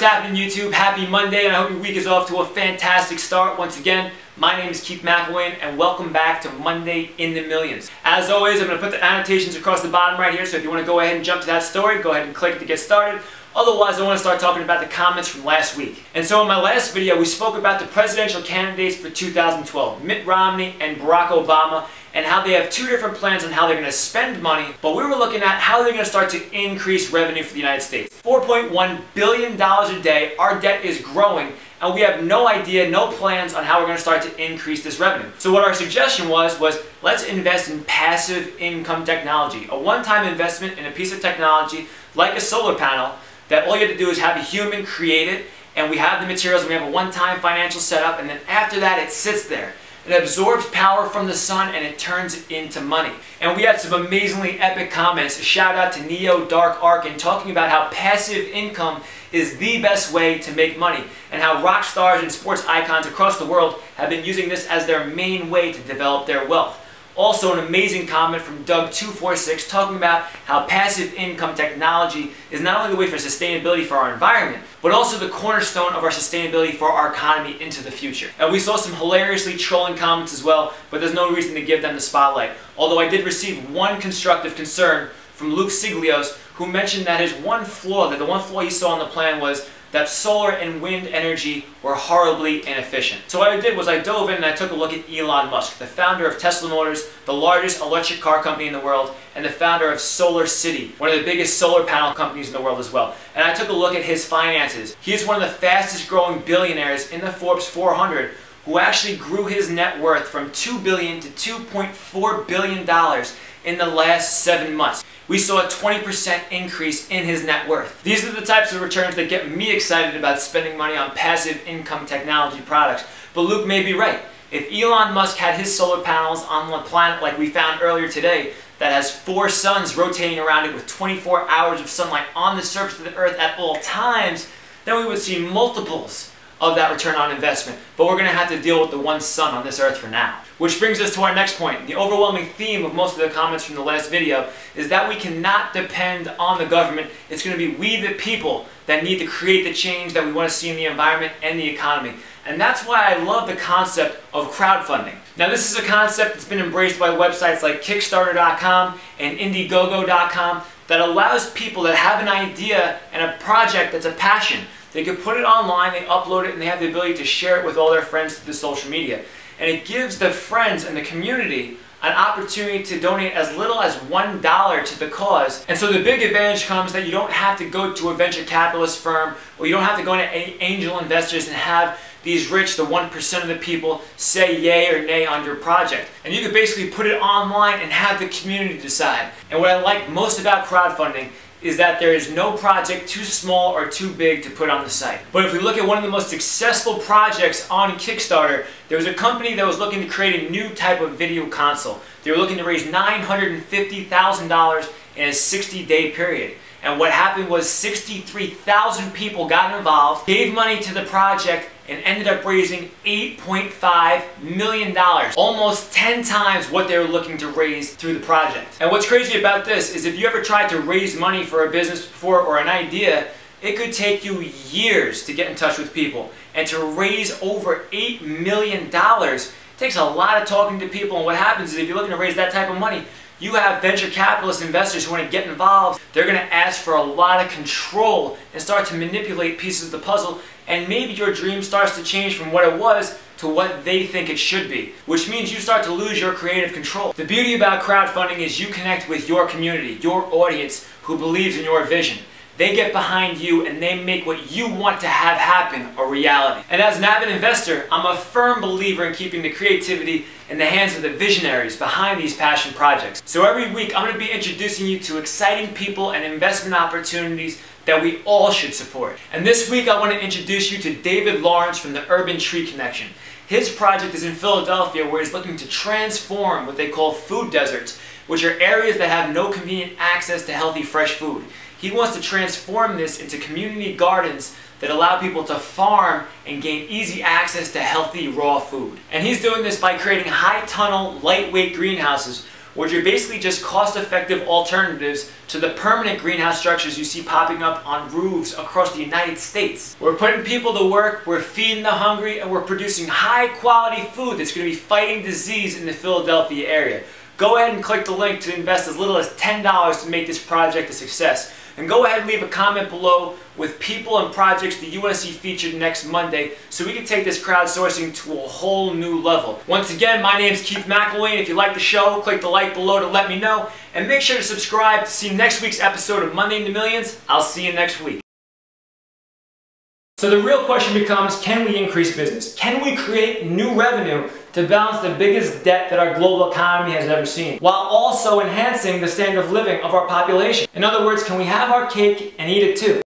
what's happening, YouTube? Happy Monday, and I hope your week is off to a fantastic start. Once again, my name is Keith McElwain, and welcome back to Monday in the Millions. As always, I'm going to put the annotations across the bottom right here, so if you want to go ahead and jump to that story, go ahead and click to get started. Otherwise, I want to start talking about the comments from last week. And so in my last video, we spoke about the presidential candidates for 2012, Mitt Romney and Barack Obama, and how they have two different plans on how they're going to spend money, but we were looking at how they're going to start to increase revenue for the United States. $4.1 billion a day, our debt is growing, and we have no idea, no plans on how we're going to start to increase this revenue. So what our suggestion was let's invest in passive income technology, a one-time investment in a piece of technology like a solar panel that all you have to do is have a human create it, and we have the materials, and we have a one-time financial setup, and then after that it sits there. It absorbs power from the sun and it turns it into money. And we had some amazingly epic comments. A shout out to Neo Dark Ark and talking about how passive income is the best way to make money and how rock stars and sports icons across the world have been using this as their main way to develop their wealth. Also, an amazing comment from Doug246 talking about how passive income technology is not only the way for sustainability for our environment, but also the cornerstone of our sustainability for our economy into the future. And we saw some hilariously trolling comments as well, but there's no reason to give them the spotlight. Although I did receive one constructive concern from Luke Siglios, who mentioned that the one flaw he saw in the plan was that solar and wind energy were horribly inefficient. So what I did was I dove in and I took a look at Elon Musk, the founder of Tesla Motors, the largest electric car company in the world, and the founder of SolarCity, one of the biggest solar panel companies in the world as well. And I took a look at his finances. He is one of the fastest growing billionaires in the Forbes 400, who actually grew his net worth from $2 billion to $2.4 billion in the last 7 months. We saw a 20% increase in his net worth. These are the types of returns that get me excited about spending money on passive income technology products. But Luke may be right. If Elon Musk had his solar panels on the planet like we found earlier today, that has four suns rotating around it with 24 hours of sunlight on the surface of the earth at all times, then we would see multiples of that return on investment. But we're going to have to deal with the one sun on this earth for now. Which brings us to our next point. The overwhelming theme of most of the comments from the last video is that we cannot depend on the government. It's going to be we the people that need to create the change that we want to see in the environment and the economy. And that's why I love the concept of crowdfunding. Now, this is a concept that's been embraced by websites like Kickstarter.com and Indiegogo.com that allows people that have an idea and a project that's a passion. They can put it online, they upload it, and they have the ability to share it with all their friends through the social media. And it gives the friends and the community an opportunity to donate as little as $1 to the cause. And so the big advantage comes that you don't have to go to a venture capitalist firm, or you don't have to go into angel investors and have these rich, the 1% of the people, say yay or nay on your project. And you can basically put it online and have the community decide. And what I like most about crowdfunding is that there is no project too small or too big to put on the site. But if we look at one of the most successful projects on Kickstarter, there was a company that was looking to create a new type of video console. They were looking to raise $950,000 in a 60-day period. And what happened was 63,000 people got involved, gave money to the project, and ended up raising $8.5 million, almost 10 times what they were looking to raise through the project. And what's crazy about this is if you ever tried to raise money for a business before or an idea, it could take you years to get in touch with people. And to raise over $8 million takes a lot of talking to people. And what happens is if you're looking to raise that type of money, you have venture capitalist investors who want to get involved. They're going to ask for a lot of control and start to manipulate pieces of the puzzle, and maybe your dream starts to change from what it was to what they think it should be, which means you start to lose your creative control. The beauty about crowdfunding is you connect with your community, your audience who believes in your vision. They get behind you and they make what you want to have happen a reality. And as an avid investor, I'm a firm believer in keeping the creativity in the hands of the visionaries behind these passion projects. So every week I'm going to be introducing you to exciting people and investment opportunities that we all should support. And this week I want to introduce you to David Lawrence from the Urban Tree Connection. His project is in Philadelphia, where he's looking to transform what they call food deserts, which are areas that have no convenient access to healthy fresh food. He wants to transform this into community gardens that allow people to farm and gain easy access to healthy raw food. And he's doing this by creating high tunnel, lightweight greenhouses which are basically just cost-effective alternatives to the permanent greenhouse structures you see popping up on roofs across the United States. We're putting people to work, we're feeding the hungry, and we're producing high-quality food that's going to be fighting disease in the Philadelphia area. Go ahead and click the link to invest as little as $10 to make this project a success. And go ahead and leave a comment below with people and projects that you want to see featured next Monday so we can take this crowdsourcing to a whole new level. Once again, my name is Keith McElwain. If you like the show, click the like below to let me know. And make sure to subscribe to see next week's episode of Monday in the Millions. I'll see you next week. So the real question becomes, can we increase business? Can we create new revenue to balance the biggest debt that our global economy has ever seen, while also enhancing the standard of living of our population? In other words, can we have our cake and eat it too?